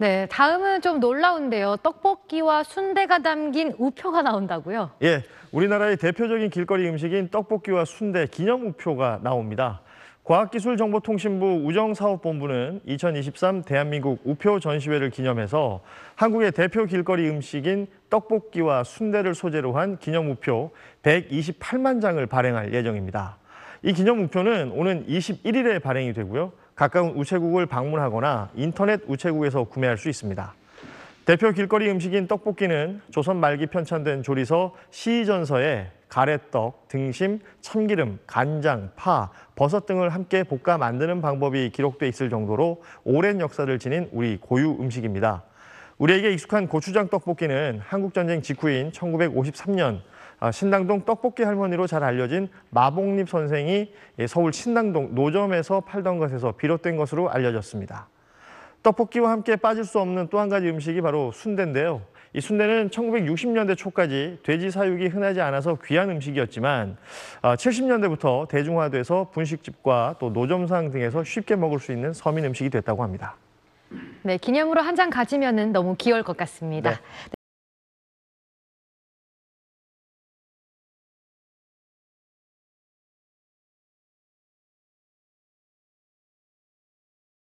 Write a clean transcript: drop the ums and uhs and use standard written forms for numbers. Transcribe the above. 네, 다음은 좀 놀라운데요. 떡볶이와 순대가 담긴 우표가 나온다고요? 예, 우리나라의 대표적인 길거리 음식인 떡볶이와 순대 기념 우표가 나옵니다. 과학기술정보통신부 우정사업본부는 2023 대한민국 우표 전시회를 기념해서 한국의 대표 길거리 음식인 떡볶이와 순대를 소재로 한 기념 우표 128만 장을 발행할 예정입니다. 이 기념 우표는 오는 21일에 발행이 되고요. 가까운 우체국을 방문하거나 인터넷 우체국에서 구매할 수 있습니다. 대표 길거리 음식인 떡볶이는 조선 말기 편찬된 조리서 시의전서에 가래떡, 등심, 참기름, 간장, 파, 버섯 등을 함께 볶아 만드는 방법이 기록돼 있을 정도로 오랜 역사를 지닌 우리 고유 음식입니다. 우리에게 익숙한 고추장 떡볶이는 한국전쟁 직후인 1953년 신당동 떡볶이 할머니로 잘 알려진 마복림 선생이 서울 신당동 노점에서 팔던 것에서 비롯된 것으로 알려졌습니다. 떡볶이와 함께 빠질 수 없는 또 한 가지 음식이 바로 순대인데요. 이 순대는 1960년대 초까지 돼지 사육이 흔하지 않아서 귀한 음식이었지만 70년대부터 대중화돼서 분식집과 또 노점상 등에서 쉽게 먹을 수 있는 서민 음식이 됐다고 합니다. 네, 기념으로 한 장 가지면은 너무 귀여울 것 같습니다. 네.